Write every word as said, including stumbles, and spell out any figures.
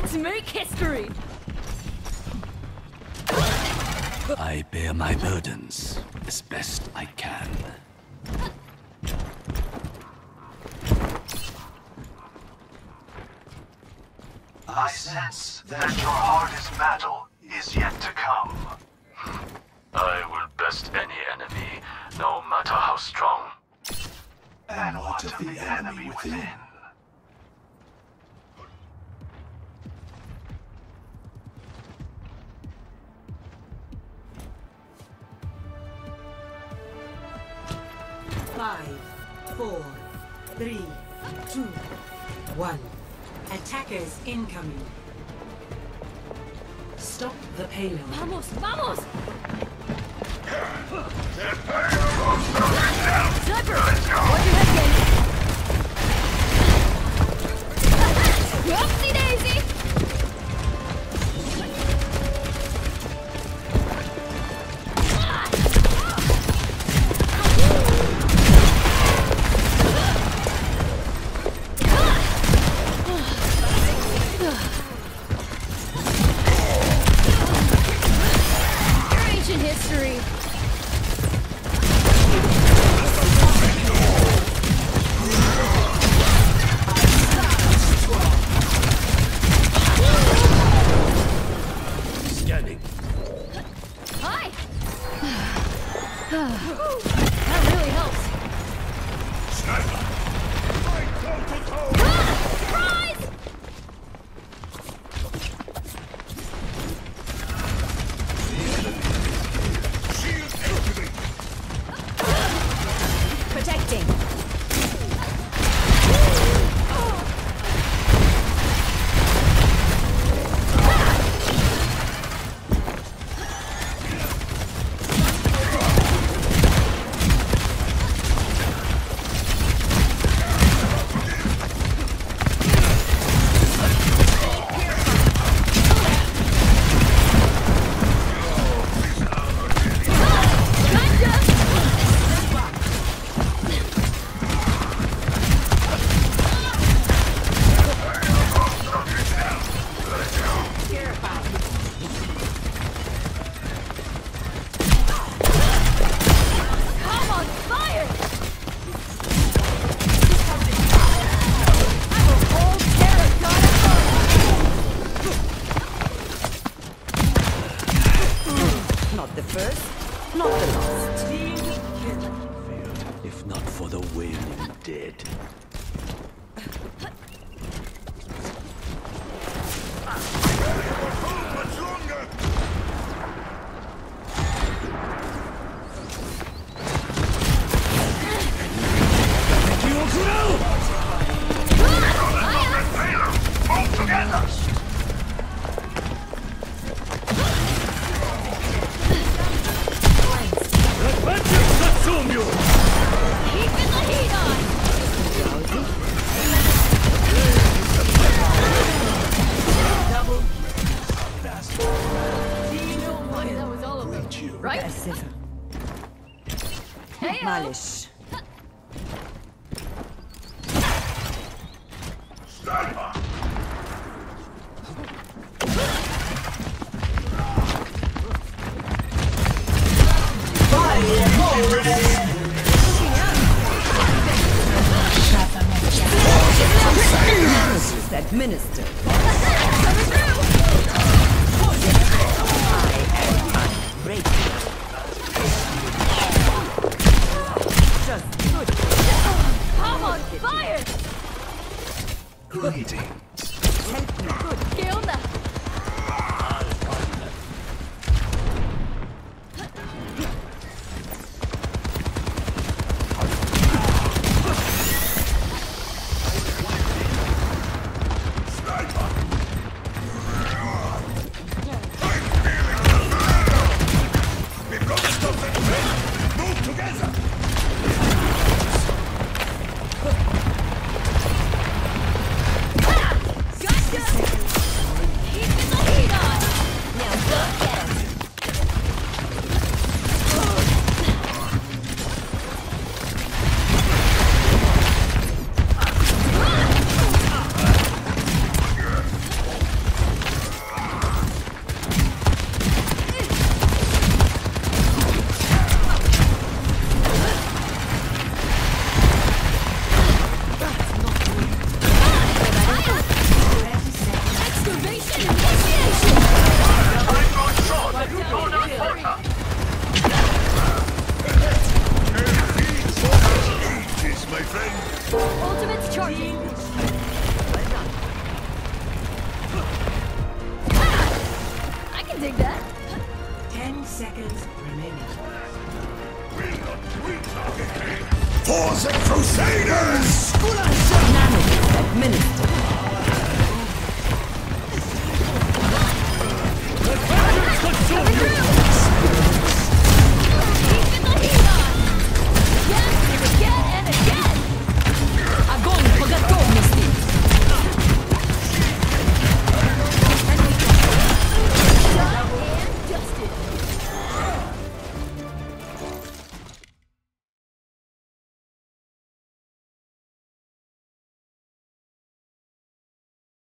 Let's make history! I bear my burdens as best I can. I sense that your hardest battle is yet to come. I will best any enemy, no matter how strong. And what of the enemy within? Five, four, three, two, one. Attackers incoming. Stop the payload. Vamos, vamos! The payload is down! Sniper! What do you have gained? Whoopsie daisy! Gotcha! can dig that. Ten seconds remaining. For the Crusaders! Administered.